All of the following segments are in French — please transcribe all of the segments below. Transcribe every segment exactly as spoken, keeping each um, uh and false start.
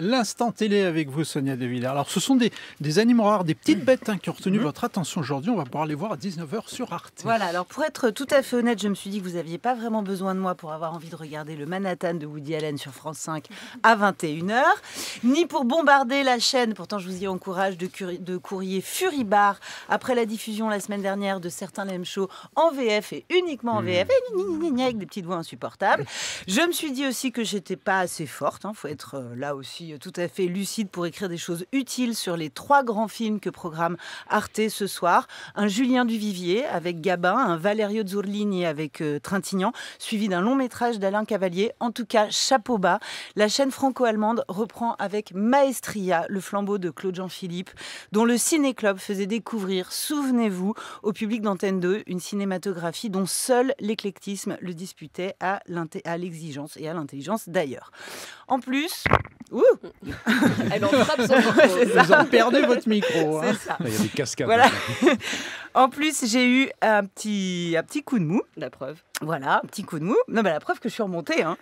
L'instant télé avec vous, Sonia Devillers. Alors, ce sont des, des animaux rares, des petites bêtes hein, qui ont retenu mmh. votre attention aujourd'hui. On va pouvoir les voir à dix-neuf heures sur Arte. Voilà, alors pour être tout à fait honnête, je me suis dit que vous n'aviez pas vraiment besoin de moi pour avoir envie de regarder le Manhattan de Woody Allen sur France cinq à vingt et une heures, ni pour bombarder la chaîne, pourtant je vous y encourage, de, de courrier Furibard après la diffusion la semaine dernière de certains Lame Show en V F et uniquement en V F, et avec des petites voix insupportables. Je me suis dit aussi que j'étais pas assez forte, hein, faut être euh, là aussi euh, tout à fait lucide pour écrire des choses utiles sur les trois grands films que programme Arte ce soir. Un Julien Duvivier avec Gabin, un Valerio Zurlini avec euh, Trintignant, suivi d'un long métrage d'Alain Cavalier. En tout cas, chapeau bas. La chaîne franco-allemande reprend avec Maestria le flambeau de Claude Jean-Philippe, dont le ciné-club faisait découvrir, souvenez-vous, au public d'Antenne deux, une cinématographie dont seul l'éclectisme le disputait à l'exigence et à l'intelligence d'ailleurs. En plus... Ouh. Elle en frappe son micro. Vous en perdez votre micro. Hein. Ça. Il y a des cascades. Voilà. En plus, j'ai eu un petit, un petit coup de mou. La preuve. Voilà, un petit coup de mou. Non, mais la preuve que je suis remontée. Hein.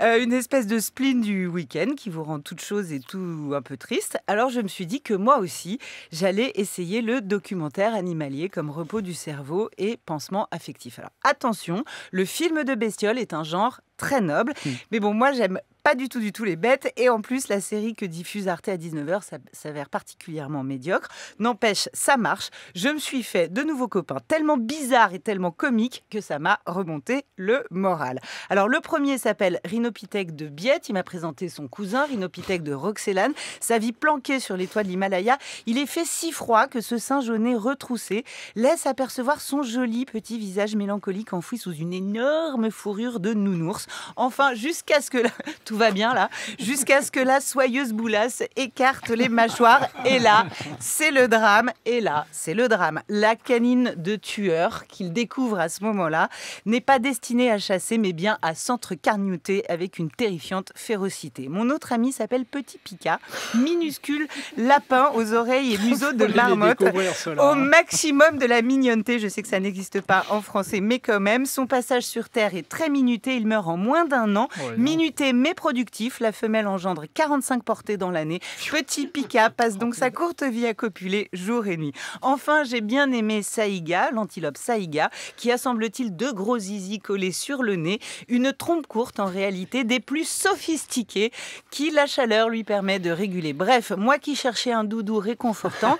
Euh, une espèce de spleen du week-end qui vous rend toute chose et tout un peu triste. Alors, je me suis dit que moi aussi, j'allais essayer le documentaire animalier comme repos du cerveau et pansement affectif. Alors, attention, le film de bestiole est un genre très noble. Mmh. Mais bon, moi, j'aime pas du tout du tout les bêtes, et en plus la série que diffuse Arte à dix-neuf heures s'avère particulièrement médiocre. N'empêche, ça marche. Je me suis fait de nouveaux copains tellement bizarres et tellement comiques que ça m'a remonté le moral. Alors le premier s'appelle Rhinopithèque de Biette, il m'a présenté son cousin Rhinopithèque de Roxelane, sa vie planquée sur les toits de l'Himalaya. Il est fait si froid que ce singe au nez retroussé laisse apercevoir son joli petit visage mélancolique enfoui sous une énorme fourrure de nounours. Enfin, jusqu'à ce que là, tout va bien là, jusqu'à ce que la soyeuse Boulasse écarte les mâchoires. Et là, c'est le drame. Et là, c'est le drame. La canine de tueur qu'il découvre à ce moment-là n'est pas destinée à chasser, mais bien à s'entrecarnioter avec une terrifiante férocité. Mon autre ami s'appelle Petit Pika, minuscule lapin aux oreilles et museaux de marmotte, au maximum de la mignonneté. Je sais que ça n'existe pas en français, mais quand même. Son passage sur Terre est très minuté. Il meurt en moins d'un an. Ouais, minuté, mais productif, la femelle engendre quarante-cinq portées dans l'année. Petit Pika passe donc sa courte vie à copuler jour et nuit. Enfin, j'ai bien aimé Saïga, l'antilope Saïga, qui a, semble-t-il, deux gros zizis collés sur le nez, une trompe courte en réalité, des plus sophistiqués, qui la chaleur lui permet de réguler. Bref, moi qui cherchais un doudou réconfortant,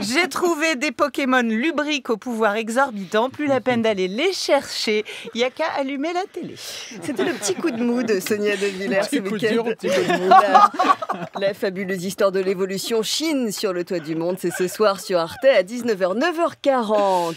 j'ai trouvé des Pokémon lubriques au pouvoir exorbitant. Plus la peine d'aller les chercher, il n'y a qu'à allumer la télé. C'était le petit coup de mou de Sonia Devillers. Dur, la, la fabuleuse histoire de l'évolution Chine sur le toit du monde, c'est ce soir sur Arte à dix-neuf heures, neuf heures quarante.